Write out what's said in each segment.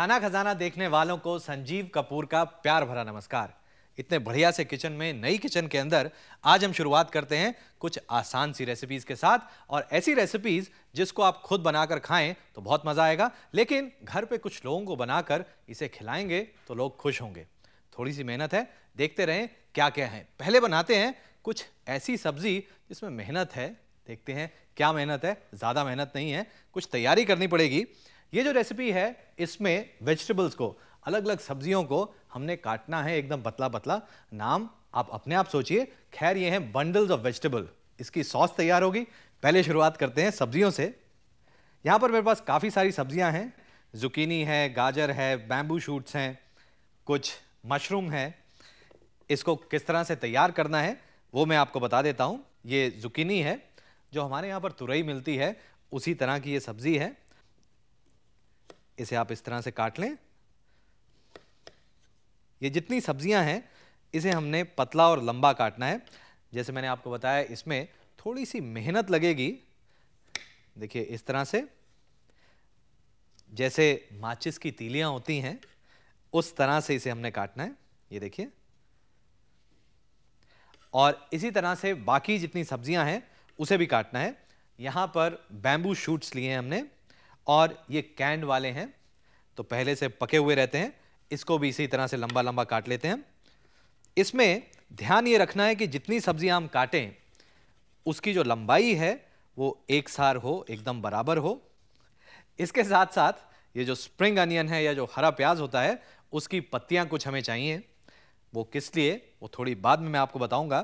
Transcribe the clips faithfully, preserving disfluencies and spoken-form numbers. खाना खजाना देखने वालों को संजीव कपूर का प्यार भरा नमस्कार। इतने बढ़िया से किचन में, नई किचन के अंदर आज हम शुरुआत करते हैं कुछ आसान सी रेसिपीज के साथ, और ऐसी रेसिपीज जिसको आप खुद बनाकर खाएं तो बहुत मजा आएगा, लेकिन घर पे कुछ लोगों को बनाकर इसे खिलाएंगे तो लोग खुश होंगे। थोड़ी सी मेहनत है, देखते रहें क्या क्या है। पहले बनाते हैं कुछ ऐसी सब्जी जिसमें मेहनत है, देखते हैं क्या मेहनत है। ज्यादा मेहनत नहीं है, कुछ तैयारी करनी पड़ेगी। ये जो रेसिपी है इसमें वेजिटेबल्स को, अलग अलग सब्जियों को हमने काटना है एकदम पतला पतला। नाम आप अपने आप सोचिए। खैर, ये हैं बंडल्स ऑफ वेजिटेबल। इसकी सॉस तैयार होगी। पहले शुरुआत करते हैं सब्जियों से। यहाँ पर मेरे पास काफ़ी सारी सब्जियाँ हैं। जुकीनी है, गाजर है, बैम्बू शूट्स हैं, कुछ मशरूम है। इसको किस तरह से तैयार करना है वो मैं आपको बता देता हूँ। ये जुकीनी है, जो हमारे यहाँ पर तुरई मिलती है उसी तरह की ये सब्जी है। इसे आप इस तरह से काट लें। ये जितनी सब्जियां हैं इसे हमने पतला और लंबा काटना है। जैसे मैंने आपको बताया इसमें थोड़ी सी मेहनत लगेगी। देखिए इस तरह से, जैसे माचिस की तीलियां होती हैं उस तरह से इसे हमने काटना है। ये देखिए। और इसी तरह से बाकी जितनी सब्जियां हैं उसे भी काटना है। यहाँ पर बैम्बू शूट्स लिए हैं हमने, और ये कैंड वाले हैं तो पहले से पके हुए रहते हैं। इसको भी इसी तरह से लंबा लंबा काट लेते हैं। इसमें ध्यान ये रखना है कि जितनी सब्जियां हम काटें उसकी जो लंबाई है वो एक सार हो, एकदम बराबर हो। इसके साथ साथ ये जो स्प्रिंग अनियन है या जो हरा प्याज होता है उसकी पत्तियां कुछ हमें चाहिए। वो किस लिए, वो थोड़ी बाद में मैं आपको बताऊंगा।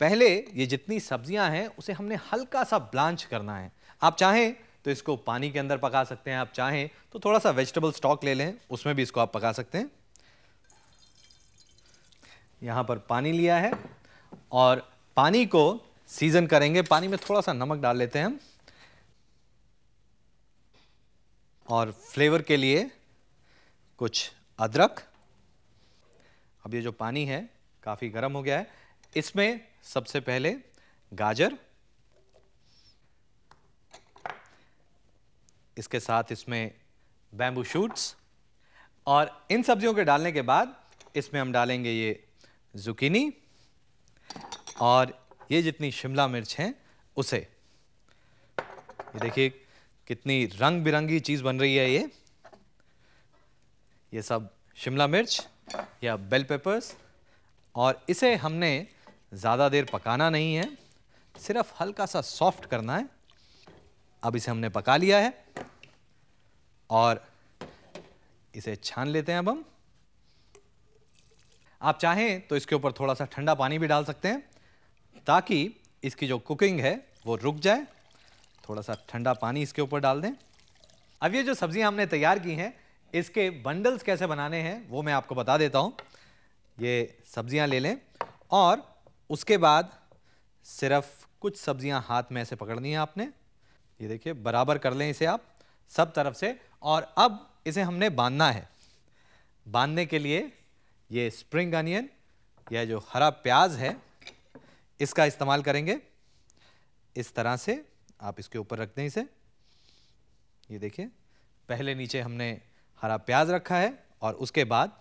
पहले ये जितनी सब्जियां हैं उसे हमने हल्का सा ब्लांच करना है। आप चाहें तो इसको पानी के अंदर पका सकते हैं, आप चाहें तो थोड़ा सा वेजिटेबल स्टॉक ले लें उसमें भी इसको आप पका सकते हैं। यहाँ पर पानी लिया है और पानी को सीजन करेंगे। पानी में थोड़ा सा नमक डाल लेते हैं हम, और फ्लेवर के लिए कुछ अदरक। अब ये जो पानी है काफ़ी गर्म हो गया है। इसमें सबसे पहले गाजर, इसके साथ इसमें बैम्बू शूट्स, और इन सब्जियों के डालने के बाद इसमें हम डालेंगे ये जुकीनी और ये जितनी शिमला मिर्च हैं उसे। ये देखिए कितनी रंग बिरंगी चीज़ बन रही है। ये ये सब शिमला मिर्च या बेल पेपर्स, और इसे हमने ज़्यादा देर पकाना नहीं है, सिर्फ हल्का सा सॉफ्ट करना है। अब इसे हमने पका लिया है और इसे छान लेते हैं। अब हम, आप चाहें तो इसके ऊपर थोड़ा सा ठंडा पानी भी डाल सकते हैं ताकि इसकी जो कुकिंग है वो रुक जाए। थोड़ा सा ठंडा पानी इसके ऊपर डाल दें। अब ये जो सब्जियां हमने तैयार की हैं इसके बंडल्स कैसे बनाने हैं वो मैं आपको बता देता हूँ। ये सब्जियां ले लें और उसके बाद सिर्फ कुछ सब्जियां हाथ में ऐसे पकड़नी है आपने। ये देखिए, बराबर कर लें इसे आप सब तरफ से। और अब इसे हमने बांधना है। बांधने के लिए ये स्प्रिंग अनियन या जो हरा प्याज है इसका इस्तेमाल करेंगे। इस तरह से आप इसके ऊपर रख दें इसे। ये देखिए, पहले नीचे हमने हरा प्याज रखा है और उसके बाद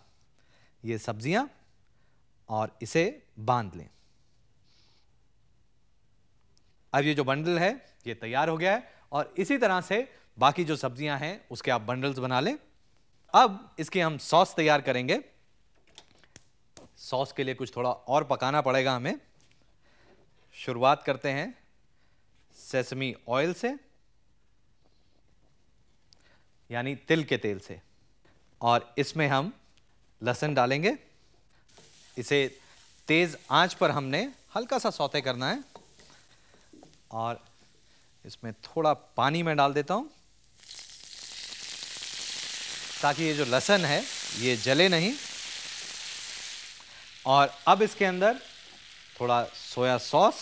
ये सब्जियां, और इसे बांध लें। अब ये जो बंडल है ये तैयार हो गया है, और इसी तरह से बाकी जो सब्जियां हैं उसके आप बंडल्स बना लें। अब इसकी हम सॉस तैयार करेंगे। सॉस के लिए कुछ थोड़ा और पकाना पड़ेगा हमें। शुरुआत करते हैं सेसमी ऑयल से, यानी तिल के तेल से, और इसमें हम लहसुन डालेंगे। इसे तेज़ आंच पर हमने हल्का सा सौते करना है, और इसमें थोड़ा पानी मैं डाल देता हूँ ताकि ये जो लहसुन है ये जले नहीं। और अब इसके अंदर थोड़ा सोया सॉस,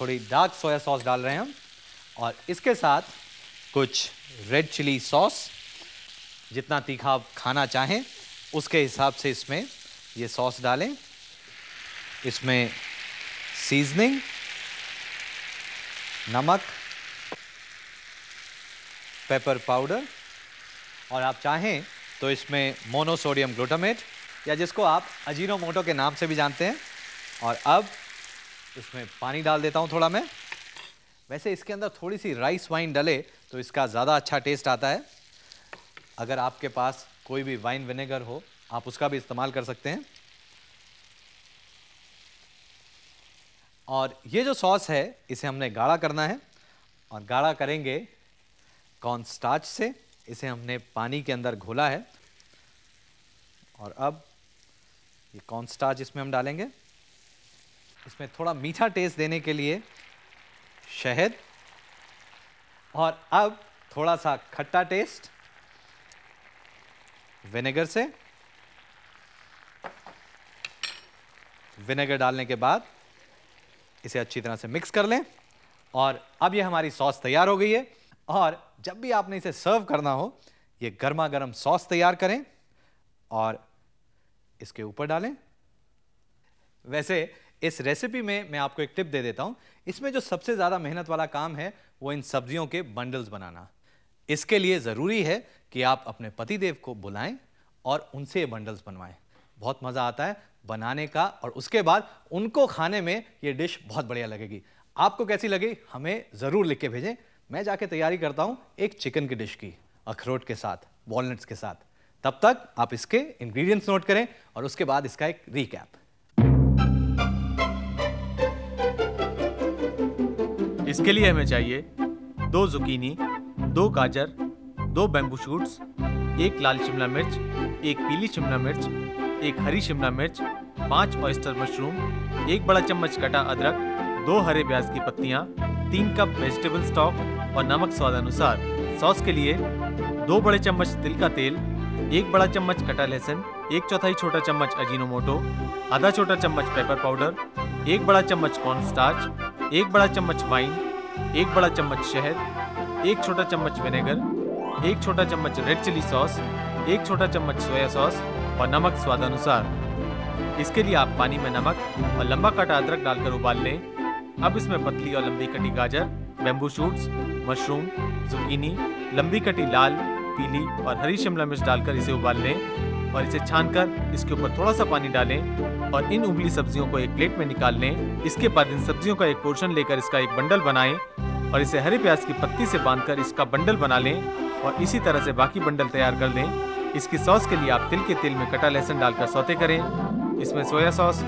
थोड़ी डार्क सोया सॉस डाल रहे हैं हम, और इसके साथ कुछ रेड चिली सॉस। जितना तीखा आप खाना चाहें उसके हिसाब से इसमें ये सॉस डालें। इसमें सीजनिंग, नमक, पेपर पाउडर और आप चाहें तो इसमें मोनोसोडियम ग्लूटामेट या जिसको आप अजीनोमोटो के नाम से भी जानते हैं। और अब इसमें पानी डाल देता हूँ थोड़ा मैं। वैसे इसके अंदर थोड़ी सी राइस वाइन डले तो इसका ज़्यादा अच्छा टेस्ट आता है। अगर आपके पास कोई भी वाइन विनेगर हो आप उसका भी इस्तेमाल कर सकते हैं। और ये जो सॉस है इसे हमने गाढ़ा करना है और गाढ़ा करेंगे कॉर्नस्टार्च से। इसे हमने पानी के अंदर घोला है और अब ये कॉर्नस्टार्च इसमें हम डालेंगे। इसमें थोड़ा मीठा टेस्ट देने के लिए शहद और अब थोड़ा सा खट्टा टेस्ट विनेगर से। विनेगर डालने के बाद इसे अच्छी तरह से मिक्स कर लें और अब ये हमारी सॉस तैयार हो गई है। और जब भी आपने इसे सर्व करना हो ये गर्मा गर्म सॉस तैयार करें और इसके ऊपर डालें। वैसे इस रेसिपी में मैं आपको एक टिप दे देता हूँ। इसमें जो सबसे ज़्यादा मेहनत वाला काम है वो इन सब्जियों के बंडल्स बनाना। इसके लिए ज़रूरी है कि आप अपने पतिदेव को बुलाएं और उनसे ये बंडल्स बनवाएं। बहुत मज़ा आता है बनाने का और उसके बाद उनको खाने में ये डिश बहुत बढ़िया लगेगी। आपको कैसी लगी हमें ज़रूर लिख के भेजें। मैं जाके तैयारी करता हूँ एक चिकन की डिश की, अखरोट के साथ, वॉलनट्स के साथ। तब तक आप इसके इंग्रेडिएंट्स नोट करें और उसके बाद इसका एक रीकैप। इसके लिए हमें चाहिए दो जुकीनी, दो गाजर, दो बैम्बू शूट्स, एक लाल शिमला मिर्च, एक पीली शिमला मिर्च, एक हरी शिमला मिर्च, पांच ऑयस्टर मशरूम, एक बड़ा चम्मच कटा अदरक, दो हरे प्याज की पत्तियां, तीन कप वेजिटेबल स्टॉक और नमक स्वादानुसार। सॉस के लिए दो बड़े चम्मच तिल का तेल, एक बड़ा चम्मच कटा लहसुन, एक चौथाई छोटा चम्मच अजीनोमोटो, आधा छोटा चम्मच पेपर पाउडर, एक बड़ा चम्मच कॉर्नस्टार्च, एक बड़ा चम्मच वाइन, एक बड़ा चम्मच शहद, एक छोटा चम्मच विनेगर, एक छोटा चम्मच रेड चिली सॉस, एक छोटा चम्मच सोया सॉस और नमक स्वादानुसार। इसके लिए आप पानी में नमक और लंबा कटा अदरक डालकर उबाल लें। अब इसमें पतली और लंबी कटी गाजर, बैम्बू शूट्स, मशरूम, जुकीनी, लंबी कटी लाल, पीली और हरी शिमला मिर्च डालकर इसे उबाल लें और इसे छानकर इसके ऊपर थोड़ा सा पानी डालें और इन उबली सब्जियों को एक प्लेट में निकाल लें। इसके बाद इन सब्जियों का एक पोर्शन लेकर इसका एक बंडल बनाएं और इसे हरी प्याज की पत्ती से बांधकर इसका बंडल बना लें और इसी तरह से बाकी बंडल तैयार कर लें। इसकी सॉस के लिए आप तिल के तेल में कटा लहसुन डालकर सौते करें। इसमें सोया सॉस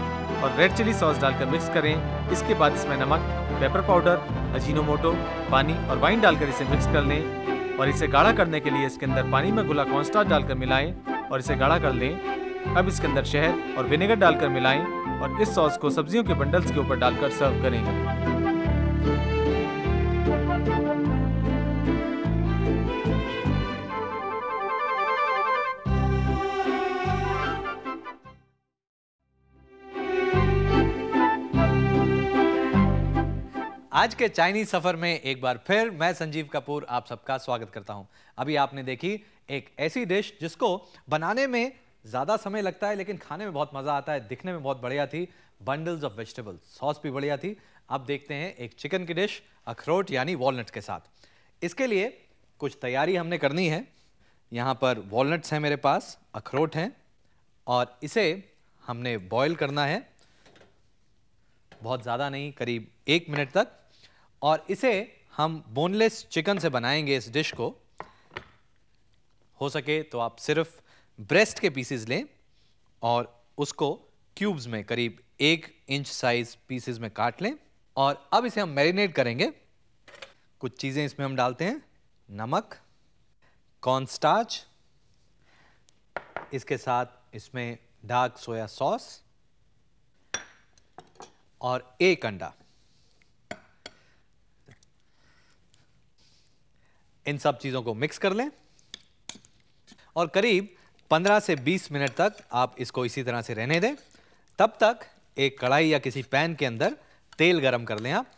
और रेड चिली सॉस डालकर मिक्स करें। इसके बाद इसमें नमक, पेपर पाउडर, अजीनोमोटो, पानी और वाइन डालकर इसे मिक्स कर लें और इसे गाढ़ा करने के लिए इसके अंदर पानी में घुला कॉर्नस्टार्च डालकर मिलाएं और इसे गाढ़ा कर लें। अब इसके अंदर शहद और विनेगर डालकर मिलाएं और इस सॉस को सब्जियों के बंडल्स के ऊपर डालकर सर्व करें। आज के चाइनीज सफर में एक बार फिर मैं संजीव कपूर आप सबका स्वागत करता हूं। अभी आपने देखी एक ऐसी डिश जिसको बनाने में ज़्यादा समय लगता है लेकिन खाने में बहुत मज़ा आता है। दिखने में बहुत बढ़िया थी, बंडल्स ऑफ वेजिटेबल्स, सॉस भी बढ़िया थी। अब देखते हैं एक चिकन की डिश अखरोट यानी वॉलनट्स के साथ। इसके लिए कुछ तैयारी हमने करनी है। यहाँ पर वॉलनट्स हैं मेरे पास, अखरोट हैं और इसे हमने बॉयल करना है बहुत ज़्यादा नहीं, करीब एक मिनट तक। और इसे हम बोनलेस चिकन से बनाएंगे इस डिश को। हो सके तो आप सिर्फ ब्रेस्ट के पीसेस लें और उसको क्यूब्स में करीब एक इंच साइज पीसेस में काट लें। और अब इसे हम मैरिनेट करेंगे। कुछ चीज़ें इसमें हम डालते हैं, नमक, कॉर्नस्टार्च, इसके साथ इसमें डार्क सोया सॉस और एक अंडा। इन सब चीज़ों को मिक्स कर लें और करीब पंद्रह से बीस मिनट तक आप इसको इसी तरह से रहने दें। तब तक एक कढ़ाई या किसी पैन के अंदर तेल गरम कर लें आप,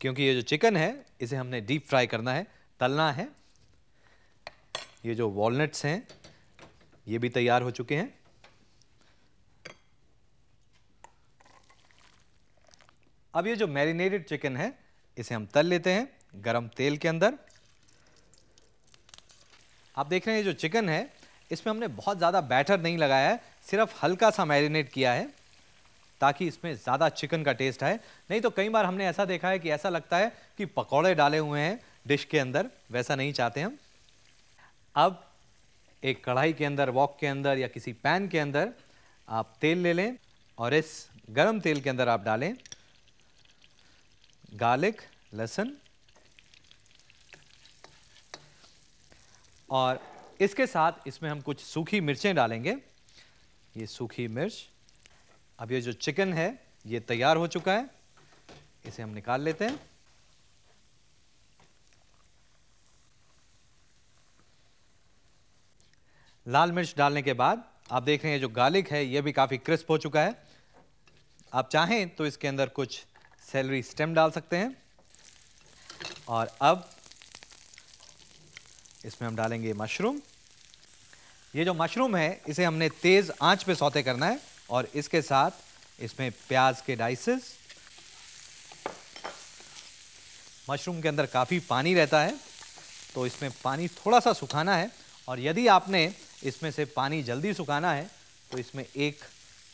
क्योंकि ये जो चिकन है इसे हमने डीप फ्राई करना है, तलना है। ये जो वॉलनट्स हैं ये भी तैयार हो चुके हैं। अब ये जो मैरिनेटेड चिकन है इसे हम तल लेते हैं गरम तेल के अंदर। आप देख रहे हैं ये जो चिकन है इसमें हमने बहुत ज़्यादा बैटर नहीं लगाया है, सिर्फ हल्का सा मैरिनेट किया है ताकि इसमें ज़्यादा चिकन का टेस्ट आए। नहीं तो कई बार हमने ऐसा देखा है कि ऐसा लगता है कि पकौड़े डाले हुए हैं डिश के अंदर, वैसा नहीं चाहते हम। अब एक कढ़ाई के अंदर, वॉक के अंदर या किसी पैन के अंदर आप तेल ले लें और इस गरम तेल के अंदर आप डालें गार्लिक, लहसुन, और इसके साथ इसमें हम कुछ सूखी मिर्चें डालेंगे। ये सूखी मिर्च। अब ये जो चिकन है ये तैयार हो चुका है, इसे हम निकाल लेते हैं। लाल मिर्च डालने के बाद आप देख रहे हैं जो गार्लिक है ये भी काफ़ी क्रिस्प हो चुका है। आप चाहें तो इसके अंदर कुछ सेलरी स्टेम डाल सकते हैं। और अब इसमें हम डालेंगे मशरूम। ये जो मशरूम है इसे हमने तेज़ आंच पे सौते करना है और इसके साथ इसमें प्याज के डाइसेस। मशरूम के अंदर काफ़ी पानी रहता है तो इसमें पानी थोड़ा सा सुखाना है, और यदि आपने इसमें से पानी जल्दी सुखाना है तो इसमें एक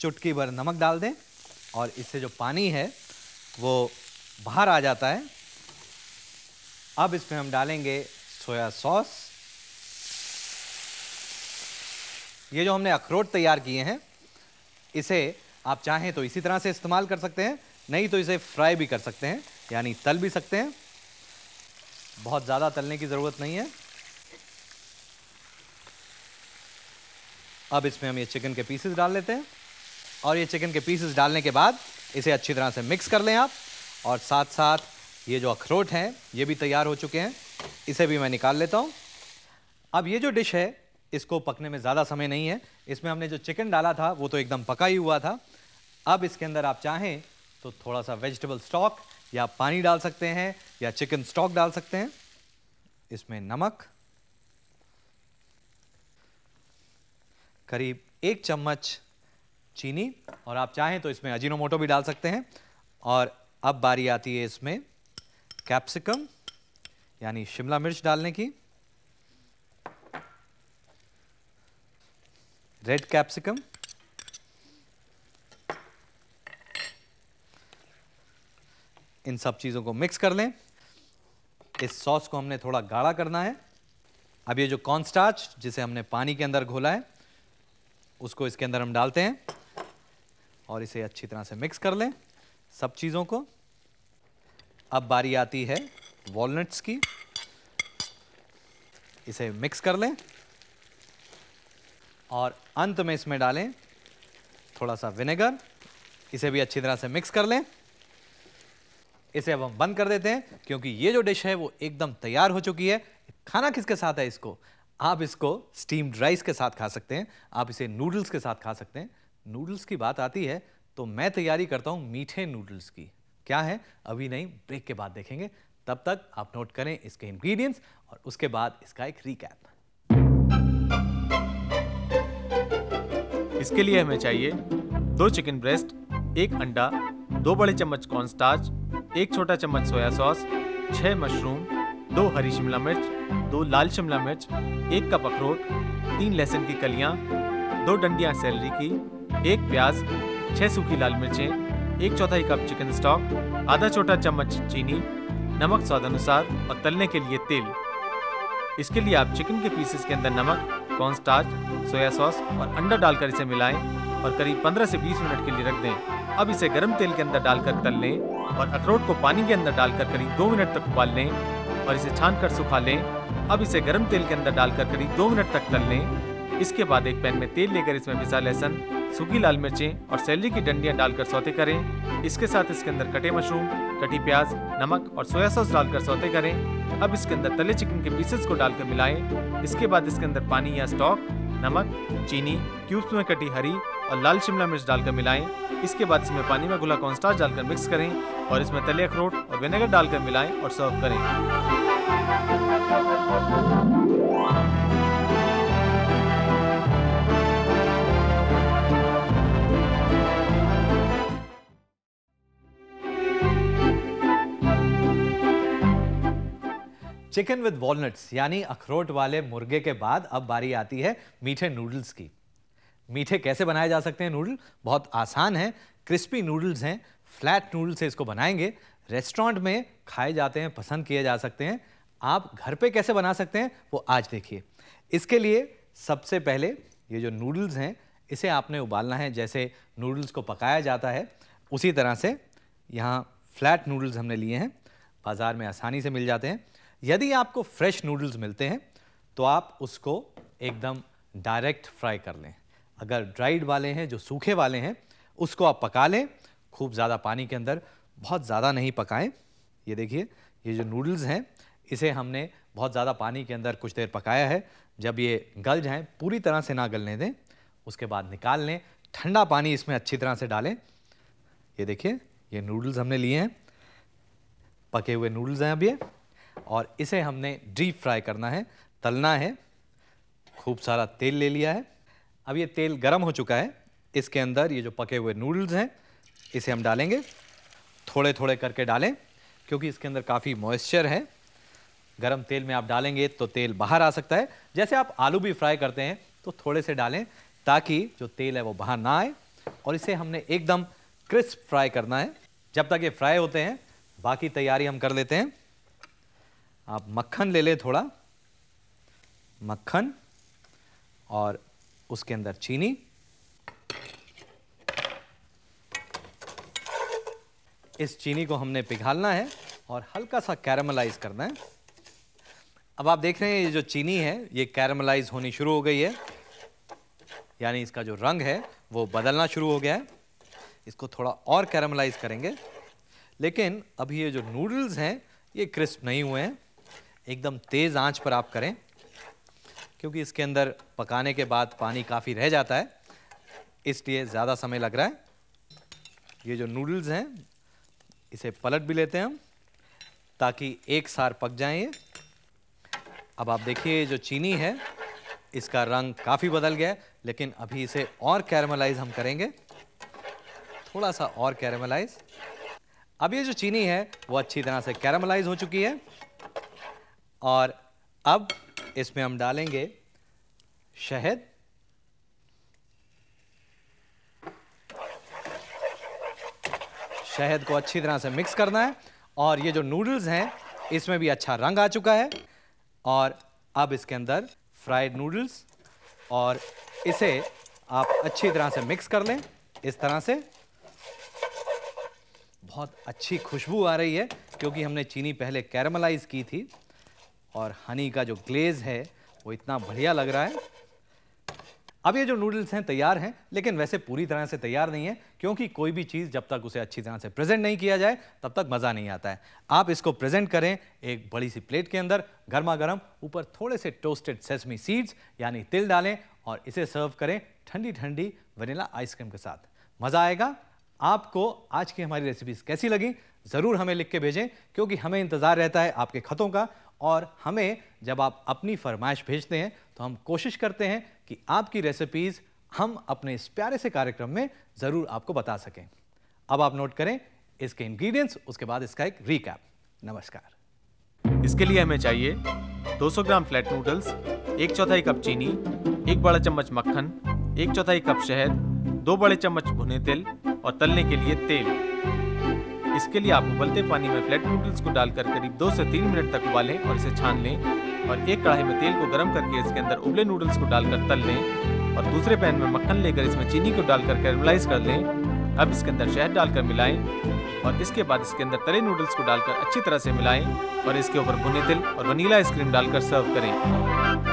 चुटकी भर नमक डाल दें और इससे जो पानी है वो बाहर आ जाता है। अब इसमें हम डालेंगे सोया सॉस। ये जो हमने अखरोट तैयार किए हैं इसे आप चाहें तो इसी तरह से इस्तेमाल कर सकते हैं, नहीं तो इसे फ्राई भी कर सकते हैं यानी तल भी सकते हैं। बहुत ज़्यादा तलने की ज़रूरत नहीं है। अब इसमें हम ये चिकन के पीसेस डाल लेते हैं और ये चिकन के पीसेस डालने के बाद इसे अच्छी तरह से मिक्स कर लें आप। और साथ साथ ये जो अखरोट हैं ये भी तैयार हो चुके हैं, इसे भी मैं निकाल लेता हूँ। अब ये जो डिश है इसको पकने में ज़्यादा समय नहीं है। इसमें हमने जो चिकन डाला था वो तो एकदम पका ही हुआ था। अब इसके अंदर आप चाहें तो थोड़ा सा वेजिटेबल स्टॉक या पानी डाल सकते हैं या चिकन स्टॉक डाल सकते हैं। इसमें नमक करीब एक चम्मच, चीनी, और आप चाहें तो इसमें अजीनोमोटो भी डाल सकते हैं। और अब बारी आती है इसमें कैप्सिकम यानी शिमला मिर्च डालने की, रेड कैप्सिकम। इन सब चीज़ों को मिक्स कर लें। इस सॉस को हमने थोड़ा गाढ़ा करना है। अब ये जो कॉर्नस्टार्च जिसे हमने पानी के अंदर घोला है उसको इसके अंदर हम डालते हैं और इसे अच्छी तरह से मिक्स कर लें सब चीज़ों को। अब बारी आती है वॉलनट्स की, इसे मिक्स कर लें। और अंत में इसमें डालें थोड़ा सा विनेगर, इसे भी अच्छी तरह से मिक्स कर लें। इसे अब हम बंद कर देते हैं क्योंकि ये जो डिश है वो एकदम तैयार हो चुकी है। खाना किसके साथ है इसको? आप इसको स्टीम्ड राइस के साथ खा सकते हैं, आप इसे नूडल्स के साथ खा सकते हैं। नूडल्स की बात आती है तो मैं तैयारी करता हूँ मीठे नूडल्स की। क्या है अभी नहीं, ब्रेक के बाद देखेंगे। तब तक आप नोट करें इसके इंग्रेडिएंट्स और उसके बाद इसका एक रिकैप। इसके लिए हमें चाहिए दो चिकन ब्रेस्ट, एक अंडा, दो बड़े चम्मच कॉर्नस्टार्च, एक छोटा चम्मच सोया सॉस, छह मशरूम, दो हरी शिमला मिर्च, दो लाल शिमला मिर्च, एक कप अखरोट, तीन लहसुन की कलियां, दो डंडियां सेलरी की, एक प्याज, छह सूखी लाल मिर्चें, एक चौथाई कप चिकन स्टॉक, आधा छोटा चम्मच चीनी, नमक स्वाद अनुसार और तलने के लिए तेल। इसके लिए आप चिकन के पीसेस के अंदर नमक, कॉर्नस्टार्च, सोया सॉस और अंडा डालकर इसे मिलाएं और करीब पंद्रह से बीस मिनट के लिए रख दें। अब इसे गर्म तेल के अंदर डालकर तल लें और अखरोट को पानी के अंदर डालकर करीब दो मिनट तक उबाल लें और इसे छानकर सुखा लें। अब इसे गर्म तेल के अंदर डालकर करीब दो मिनट तक तल लें। इसके बाद एक पैन में तेल लेकर इसमें पिसा लहसुन, सूखी लाल मिर्चें और सेलरी की डंडियां डालकर सौते करें। इसके साथ इसके अंदर कटे मशरूम, कटी प्याज, नमक और सोया सॉस डालकर सौते करें। अब इसके अंदर तले चिकन के पीसेस को डालकर मिलाएं। इसके बाद इसके अंदर पानी या स्टॉक, नमक, चीनी, क्यूब्स में कटी हरी और लाल शिमला मिर्च डालकर मिलाएं। इसके बाद इसमें पानी में घुला कॉर्नस्टार्च डालकर मिक्स करें और इसमें तले अखरोट और विनेगर डालकर मिलाएं और सर्व करें। चिकन विद वॉलनट्स यानी अखरोट वाले मुर्गे के बाद अब बारी आती है मीठे नूडल्स की। मीठे कैसे बनाए जा सकते हैं नूडल? बहुत आसान है, क्रिस्पी नूडल्स हैं, फ्लैट नूडल्स से इसको बनाएंगे। रेस्टोरेंट में खाए जाते हैं, पसंद किए जा सकते हैं। आप घर पे कैसे बना सकते हैं वो आज देखिए। इसके लिए सबसे पहले ये जो नूडल्स हैं इसे आपने उबालना है। जैसे नूडल्स को पकाया जाता है उसी तरह से यहाँ फ्लैट नूडल्स हमने लिए हैं, बाज़ार में आसानी से मिल जाते हैं। यदि आपको फ्रेश नूडल्स मिलते हैं तो आप उसको एकदम डायरेक्ट फ्राई कर लें। अगर ड्राइड वाले हैं, जो सूखे वाले हैं, उसको आप पका लें खूब ज़्यादा पानी के अंदर, बहुत ज़्यादा नहीं पकाएं। ये देखिए ये जो नूडल्स हैं इसे हमने बहुत ज़्यादा पानी के अंदर कुछ देर पकाया है। जब ये गल जाएं, पूरी तरह से ना गलने दें, उसके बाद निकाल लें। ठंडा पानी इसमें अच्छी तरह से डालें। ये देखिए ये नूडल्स हमने लिए हैं, पके हुए नूडल्स हैं अब ये, और इसे हमने डीप फ्राई करना है, तलना है। खूब सारा तेल ले लिया है। अब ये तेल गर्म हो चुका है, इसके अंदर ये जो पके हुए नूडल्स हैं इसे हम डालेंगे। थोड़े थोड़े करके डालें क्योंकि इसके अंदर काफ़ी मॉइस्चर है। गरम तेल में आप डालेंगे तो तेल बाहर आ सकता है। जैसे आप आलू भी फ्राई करते हैं तो थोड़े से डालें ताकि जो तेल है वो बाहर ना आए। और इसे हमने एकदम क्रिस्प फ्राई करना है। जब तक ये फ्राई होते हैं बाकी तैयारी हम कर लेते हैं। आप मक्खन ले लें, थोड़ा मक्खन और उसके अंदर चीनी। इस चीनी को हमने पिघालना है और हल्का सा कैरामलाइज करना है। अब आप देख रहे हैं ये जो चीनी है ये कैरामलाइज होनी शुरू हो गई है, यानी इसका जो रंग है वो बदलना शुरू हो गया है। इसको थोड़ा और कैरामलाइज करेंगे। लेकिन अभी ये जो नूडल्स हैं ये क्रिस्प नहीं हुए हैं। एकदम तेज़ आंच पर आप करें क्योंकि इसके अंदर पकाने के बाद पानी काफ़ी रह जाता है, इसलिए ज़्यादा समय लग रहा है। ये जो नूडल्स हैं इसे पलट भी लेते हैं हम ताकि एक सार पक जाएं ये। अब आप देखिए जो चीनी है इसका रंग काफ़ी बदल गया है, लेकिन अभी इसे और कैरामलाइज हम करेंगे, थोड़ा सा और कैरामलाइज। अब ये जो चीनी है वो अच्छी तरह से कैरामलाइज हो चुकी है और अब इसमें हम डालेंगे शहद। शहद को अच्छी तरह से मिक्स करना है और ये जो नूडल्स हैं इसमें भी अच्छा रंग आ चुका है। और अब इसके अंदर फ्राइड नूडल्स और इसे आप अच्छी तरह से मिक्स कर लें। इस तरह से बहुत अच्छी खुशबू आ रही है क्योंकि हमने चीनी पहले कैरामलाइज की थी और हनी का जो ग्लेज़ है वो इतना बढ़िया लग रहा है। अब ये जो नूडल्स हैं तैयार हैं, लेकिन वैसे पूरी तरह से तैयार नहीं है क्योंकि कोई भी चीज़ जब तक उसे अच्छी तरह से प्रेजेंट नहीं किया जाए तब तक मज़ा नहीं आता है। आप इसको प्रेजेंट करें एक बड़ी सी प्लेट के अंदर, गर्मा गर्म, ऊपर थोड़े से टोस्टेड सेसमी सीड्स यानी तिल डालें और इसे सर्व करें ठंडी ठंडी वनीला आइसक्रीम के साथ। मज़ा आएगा। आपको आज की हमारी रेसिपीज़ कैसी लगी ज़रूर हमें लिख के भेजें क्योंकि हमें इंतज़ार रहता है आपके ख़तों का। और हमें जब आप अपनी फरमाइश भेजते हैं तो हम कोशिश करते हैं कि आपकी रेसिपीज़ हम अपने इस प्यारे से कार्यक्रम में ज़रूर आपको बता सकें। अब आप नोट करें इसके इंग्रेडिएंट्स, उसके बाद इसका एक रिकैप। नमस्कार। इसके लिए हमें चाहिए दो सौ ग्राम फ्लैट नूडल्स, एक चौथाई कप चीनी, एक बड़ा चम्मच मक्खन, एक चौथाई कप शहद, दो बड़े चम्मच भुने तिल और तलने के लिए तेल। इसके लिए आप उबलते पानी में फ्लैट नूडल्स को डालकर करीब दो से तीन मिनट तक उबालें और इसे छान लें। और एक कढ़ाई में तेल को गर्म करके इसके अंदर उबले नूडल्स को डालकर तल लें और दूसरे पैन में मक्खन लेकर इसमें चीनी को डालकर कैरामलाइज कर लें। अब इसके अंदर शहद डालकर मिलाएं और इसके बाद इसके अंदर तले नूडल्स को डालकर अच्छी तरह से मिलाएं और इसके ऊपर भुने तिल और वनीला आइसक्रीम डालकर सर्व करें।